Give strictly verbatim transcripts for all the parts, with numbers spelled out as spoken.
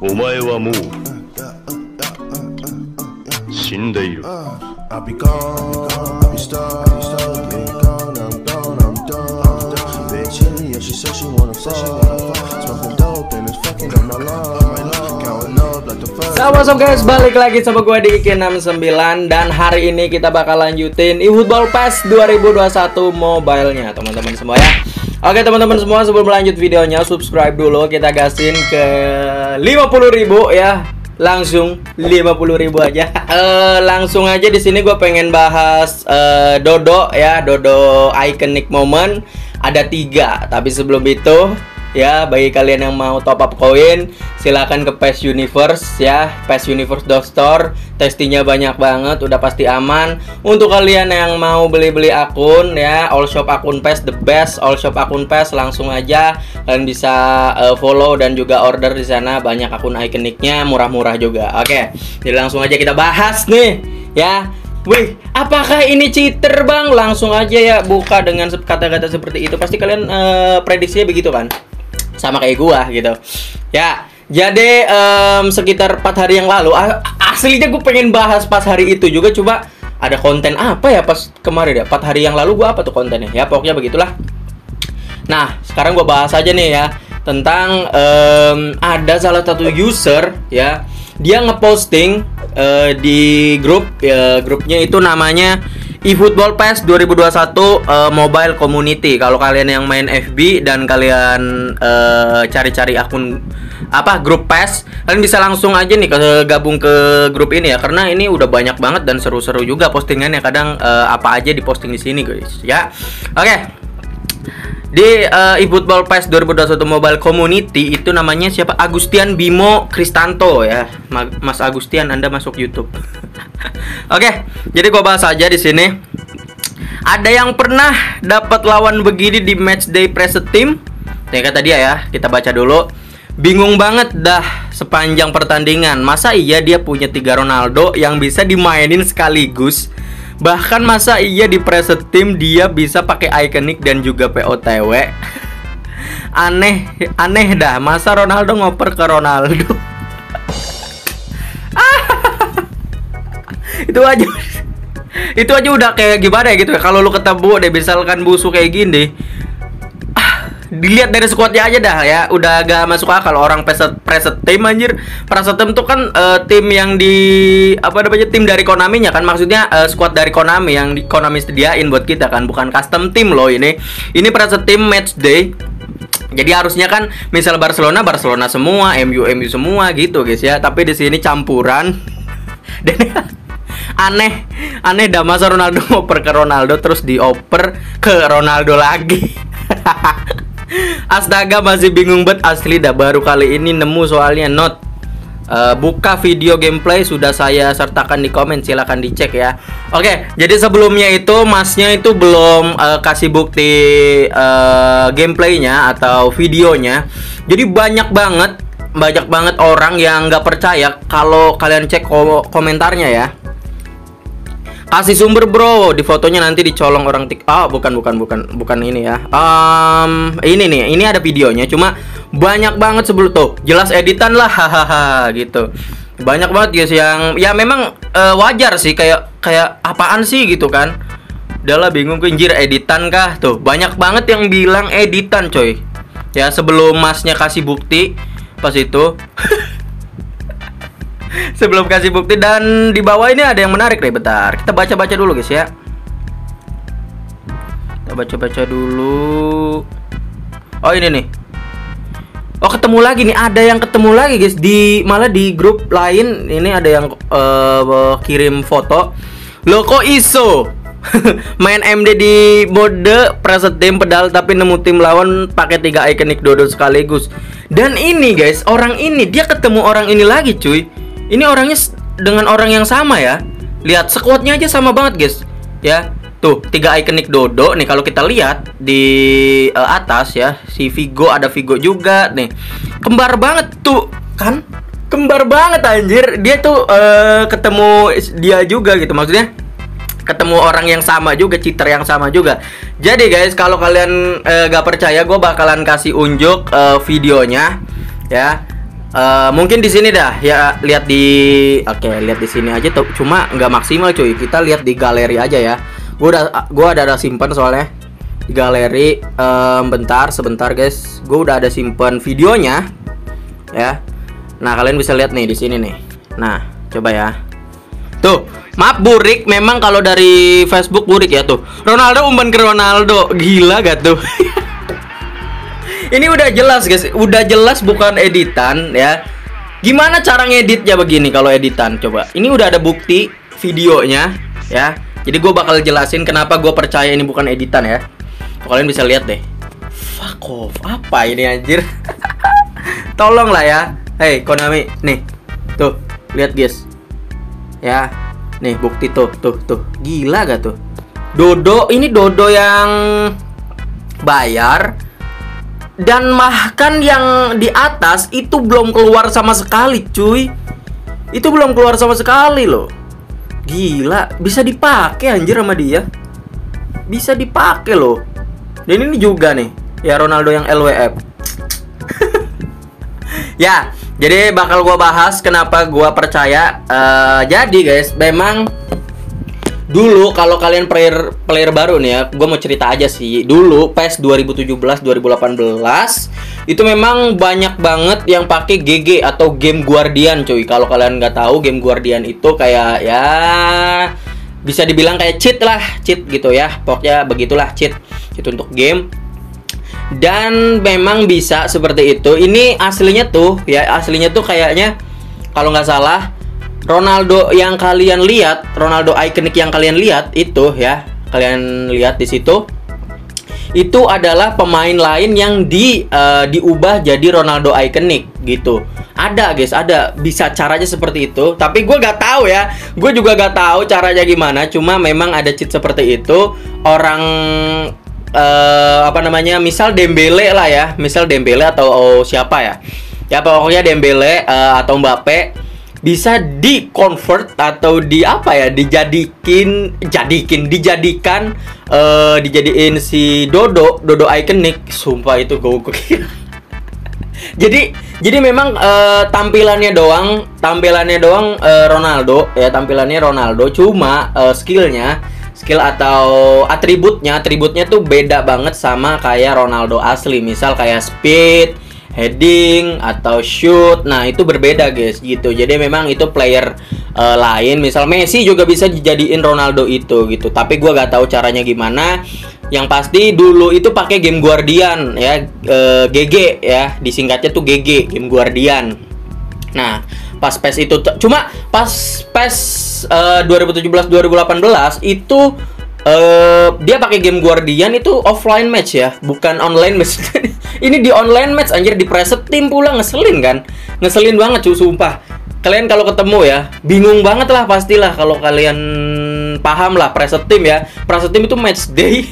Omae wa mou shindeiru. I'll be gone, I'll be stuck, I'll be gone, I'm gone, I'm done. Bitch chillin', yeah, she said she wanna fuck. Smoking dope and it's fucking on my lung. Counting up like the fuck. Sama sama guys, balik lagi sama gue di I K K enam sembilan. Dan hari ini kita bakal lanjutin E-Football P E S dua ribu dua puluh satu mobile-nya, teman-teman semua ya. Oke teman-teman semua, sebelum lanjut videonya subscribe dulu, kita gasin ke lima puluh ribu ya. Langsung lima puluh ribu aja. uh, langsung aja di sini gue pengen bahas uh, Dodo ya, Dodo iconic moment ada tiga. Tapi sebelum itu ya, bagi kalian yang mau top up koin silahkan ke P E S Universe ya, P E S Universe Store. Testingnya banyak banget, udah pasti aman. Untuk kalian yang mau beli-beli akun ya, All Shop Akun P E S the best, All Shop Akun P E S langsung aja kalian bisa uh, follow dan juga order di sana, banyak akun ikoniknya, murah-murah juga. Oke, jadi langsung aja kita bahas nih ya. Wih, apakah ini cheater bang? Langsung aja ya, buka dengan kata-kata seperti itu. Pasti kalian uh, prediksinya begitu kan? Sama kayak gua gitu ya. Jadi um, sekitar empat hari yang lalu, aslinya gue pengen bahas pas hari itu juga. Coba ada konten apa ya pas kemarin ya, empat hari yang lalu gue apa tuh kontennya ya, pokoknya begitulah. Nah sekarang gue bahas aja nih ya, tentang um, ada salah satu user ya, dia ngeposting uh, di grup ya, grupnya itu namanya E-Football P E S dua ribu dua puluh satu uh, mobile community. Kalau kalian yang main F B dan kalian cari-cari uh, akun apa grup P E S, kalian bisa langsung aja nih ke, gabung ke grup ini ya, karena ini udah banyak banget dan seru-seru juga postingannya. Kadang uh, apa aja diposting di sini guys ya. Oke. Okay. Di uh, E-Football P E S dua ribu dua puluh satu mobile community itu namanya siapa? Agustian Bimo Kristanto ya. Mas Agustian, Anda masuk YouTube. Oke, okay, jadi gua bahas aja di sini. Ada yang pernah dapat lawan begini di matchday preset tim? Nih kata dia ya, kita baca dulu. Bingung banget dah sepanjang pertandingan. Masa iya dia punya tiga Ronaldo yang bisa dimainin sekaligus? Bahkan masa iya di preset tim dia bisa pakai ikonik dan juga P O T W. Aneh, aneh dah. Masa Ronaldo ngoper ke Ronaldo. Itu aja. Itu aja udah kayak gimana ya gitu ya. Kalau lu ketemu deh misalkan busu kayak gini. Dilihat dari squadnya aja dah ya, udah agak masuk akal orang preset preset tim anjir. Preset tim tuh kan uh, tim yang di apa namanya, tim dari Konaminya kan, maksudnya uh, squad dari Konami yang di, Konami sediain buat kita kan, bukan custom tim loh ini. Ini preset tim match day. Jadi harusnya kan misal Barcelona Barcelona semua, M U M U semua gitu guys ya. Tapi di sini campuran. Dan aneh aneh dah, masa Ronaldo ngoper ke Ronaldo terus dioper ke Ronaldo lagi. Astaga, masih bingung banget asli dah, baru kali ini nemu soalnya. Not uh, buka video gameplay sudah saya sertakan di komen, silahkan dicek ya. Oke, jadi sebelumnya itu masnya itu belum uh, kasih bukti uh, gameplaynya atau videonya. Jadi banyak banget banyak banget orang yang nggak percaya. Kalau kalian cek ko komentarnya ya, kasih sumber bro, di fotonya nanti dicolong orang tik. Ah, oh, bukan bukan bukan bukan ini ya. Um, ini nih, ini ada videonya. Cuma banyak banget sebelum tuh, jelas editan lah, hahaha gitu. Banyak banget guys yang ya memang uh, wajar sih, kayak kayak apaan sih gitu kan. Udahlah bingung anjir, editan kah tuh? Banyak banget yang bilang editan coy. Ya sebelum masnya kasih bukti pas itu. Sebelum kasih bukti. Dan di bawah ini ada yang menarik nih, bentar kita baca-baca dulu guys ya. Kita baca-baca dulu. Oh ini nih. Oh ketemu lagi nih, ada yang ketemu lagi guys di, malah di grup lain. Ini ada yang uh, kirim foto. Loh kok iso main M D di mode preset tim pedal tapi nemu tim lawan pakai tiga ikonik Dodo sekaligus. Dan ini guys, orang ini dia ketemu orang ini lagi cuy. Ini orangnya dengan orang yang sama ya. Lihat squadnya aja sama banget guys. Ya, tuh tiga ikonik Dodo nih. Kalau kita lihat di uh, atas ya, si Vigo, ada Vigo juga nih. Kembar banget tuh kan? Kembar banget anjir. Dia tuh uh, ketemu dia juga gitu, maksudnya ketemu orang yang sama juga, cheater yang sama juga. Jadi guys, kalau kalian uh, gak percaya, gue bakalan kasih unjuk uh, videonya ya. Uh, mungkin di sini dah ya, lihat di oke okay, lihat di sini aja tuh, cuma nggak maksimal cuy, kita lihat di galeri aja ya. Gue udah gue ada ada simpan soalnya di galeri. Um, bentar sebentar guys, gue udah ada simpan videonya ya. Nah kalian bisa lihat nih di sini nih. Nah coba ya tuh, maaf burik, memang kalau dari Facebook burik ya tuh. Ronaldo umpan ke Ronaldo, gila gak tuh? Ini udah jelas guys, udah jelas bukan editan ya. Gimana cara ngeditnya begini kalau editan? Coba, ini udah ada bukti videonya ya. Jadi gue bakal jelasin kenapa gue percaya ini bukan editan ya. Kalian bisa lihat deh. Fuck off, apa ini anjir? Tolong lah ya. Hey Konami, nih tuh lihat guys. Ya, nih bukti tuh, tuh, tuh. Gila gak tuh? Dodo, ini Dodo yang bayar. Dan bahkan yang di atas itu belum keluar sama sekali cuy. Itu belum keluar sama sekali loh. Gila, bisa dipakai anjir sama dia. Bisa dipakai loh. Dan ini juga nih, ya Ronaldo yang L W F. Ya, jadi bakal gua bahas kenapa gua percaya. uh, Jadi guys, memang dulu kalau kalian player player baru nih ya, gue mau cerita aja sih. Dulu P E S dua ribu tujuh belas dua ribu delapan belas itu memang banyak banget yang pakai G G atau Game Guardian cuy. Kalau kalian nggak tahu, Game Guardian itu kayak ya bisa dibilang kayak cheat lah, cheat gitu ya. Pokoknya begitulah, cheat itu untuk game. Dan memang bisa seperti itu. Ini aslinya tuh ya, aslinya tuh kayaknya kalau nggak salah Ronaldo yang kalian lihat, Ronaldo ikonik yang kalian lihat itu ya, kalian lihat di situ, itu adalah pemain lain yang di uh, diubah jadi Ronaldo ikonik gitu. Ada guys, ada, bisa caranya seperti itu. Tapi gue gak tahu ya, gue juga gak tahu caranya gimana. Cuma memang ada cheat seperti itu. Orang uh, apa namanya, misal Dembele lah ya, misal Dembele atau oh, siapa ya, ya pokoknya Dembele uh, atau Mbappe, bisa di convert atau di apa ya, dijadikin jadikin dijadikan uh, dijadiin si Dodo Dodo ikonik. Sumpah itu gokil. jadi jadi memang uh, tampilannya doang tampilannya doang uh, Ronaldo ya, tampilannya Ronaldo, cuma uh, skillnya skill atau atributnya atributnya tuh beda banget sama kayak Ronaldo asli. Misal kayak speed, heading atau shoot, nah itu berbeda guys gitu. Jadi memang itu player uh, lain, misal Messi juga bisa dijadiin Ronaldo itu gitu. Tapi gue gak tahu caranya gimana. Yang pasti dulu itu pakai Game Guardian ya, uh, G G ya, disingkatnya tuh G G, Game Guardian. Nah pas P E S itu, cuma pas P E S uh, dua ribu tujuh belas dua ribu delapan belas itu uh, dia pakai Game Guardian itu offline match ya, bukan online match. Ini di online match anjir, di preset tim pula, ngeselin kan? Ngeselin banget cuy, sumpah. Kalian kalau ketemu ya, bingung banget lah pastilah kalau kalian paham lah preset tim ya. Preset tim itu match day.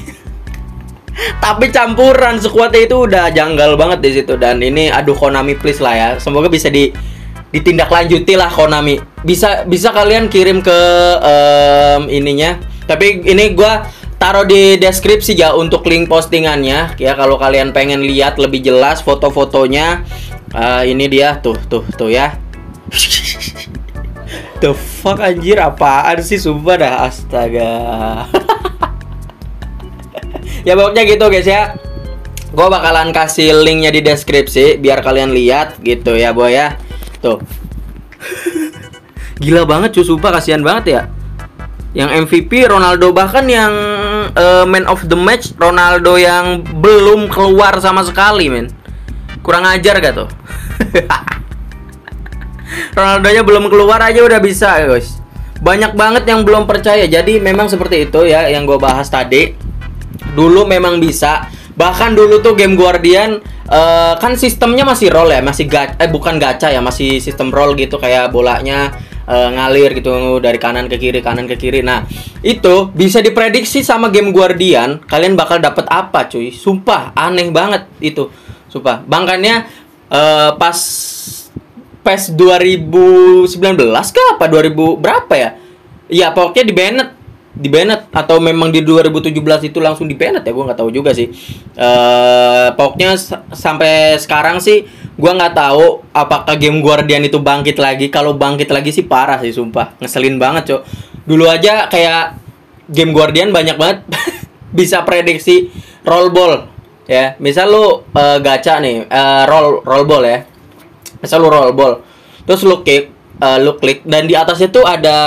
Tapi campuran squadnya itu udah janggal banget di situ. Dan ini aduh, Konami please lah ya. Semoga bisa di ditindaklanjuti lah Konami. Bisa bisa kalian kirim ke um, ininya. Tapi ini gua taruh di deskripsi ya untuk link postingannya ya, kalau kalian pengen lihat lebih jelas foto-fotonya. Uh, ini dia tuh tuh tuh ya. The fuck anjir, apaan sih sumpah dah, astaga. Ya pokoknya gitu guys ya, gue bakalan kasih linknya di deskripsi biar kalian lihat gitu ya boy ya tuh. Gila banget cuy, sumpah kasihan banget ya. Yang M V P Ronaldo, bahkan yang uh, man of the match Ronaldo yang belum keluar sama sekali men. Kurang ajar gak tuh? Ronaldonya belum keluar aja udah bisa guys. Banyak banget yang belum percaya. Jadi memang seperti itu ya yang gue bahas tadi. Dulu memang bisa. Bahkan dulu tuh Game Guardian uh, kan sistemnya masih roll ya, masih gacha, eh bukan gacha ya, masih sistem roll gitu, kayak bolanya Uh, ngalir gitu dari kanan ke kiri, kanan ke kiri. Nah itu bisa diprediksi sama Game Guardian kalian bakal dapet apa cuy. Sumpah aneh banget itu, sumpah. Bangkannya uh, pas P E S dua ribu sembilan belas kah apa dua ribu berapa ya, iya pokoknya di banned di banned atau memang di dua ribu tujuh belas itu langsung di banned ya, gue nggak tahu juga sih. Uh, pokoknya sampai sekarang sih Gua nggak tahu apakah Game Guardian itu bangkit lagi. Kalau bangkit lagi sih parah sih, sumpah. Ngeselin banget, Cok. Dulu aja kayak Game Guardian banyak banget bisa prediksi roll ball, ya. Misal lu uh, gacha nih, uh, roll roll ball ya. Misal lu roll ball. Terus lu kick, uh, lu klik, dan di atasnya tuh ada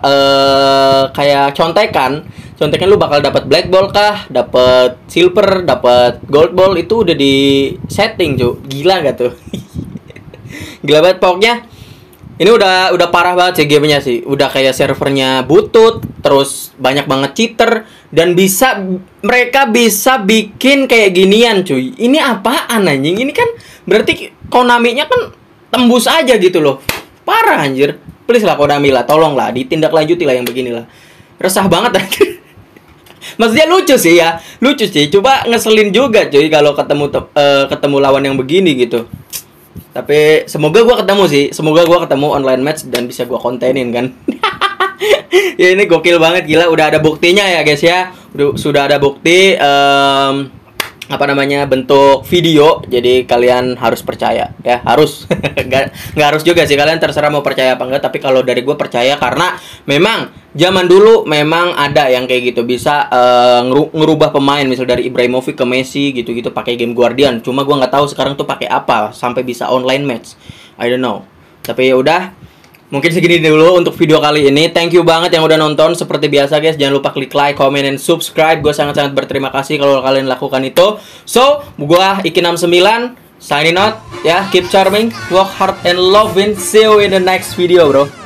uh, kayak contekan. Contekan lu bakal dapat black ball kah, dapat silver, dapat gold ball, itu udah di setting, Cuk. Gila gak tuh? Gila banget pokoknya. Ini udah udah parah banget sih gamenya sih. Udah kayak servernya butut, terus banyak banget cheater, dan bisa mereka bisa bikin kayak ginian, cuy. Ini apaan anjing? Ini kan berarti Konami-nya kan tembus aja gitu loh. Parah anjir. Please lah Konami lah, tolong lah ditindaklanjuti lah yang beginilah. Resah banget anjir. Maksudnya lucu sih ya, lucu sih. Coba ngeselin juga cuy kalau ketemu uh, ketemu lawan yang begini gitu. Tapi semoga gua ketemu sih, semoga gua ketemu online match dan bisa gua kontenin kan. Ya ini gokil banget gila, udah ada buktinya ya guys ya. Udah, sudah ada bukti um, apa namanya bentuk video. Jadi kalian harus percaya ya, harus. Nggak, nggak harus juga sih, kalian terserah mau percaya apa enggak, tapi kalau dari gue percaya karena memang zaman dulu memang ada yang kayak gitu bisa uh, ngerubah pemain, misal dari Ibrahimovic ke Messi gitu-gitu pakai Game Guardian. Cuma gue nggak tahu sekarang tuh pakai apa sampai bisa online match, I don't know. Tapi ya udah, mungkin segini dulu untuk video kali ini. Thank you banget yang udah nonton. Seperti biasa guys, jangan lupa klik like, comment, and subscribe. Gue sangat-sangat berterima kasih kalau kalian lakukan itu. So, gue I K K Y enam sembilan, signing out. Ya, yeah, keep charming, work hard, and loving. See you in the next video, bro.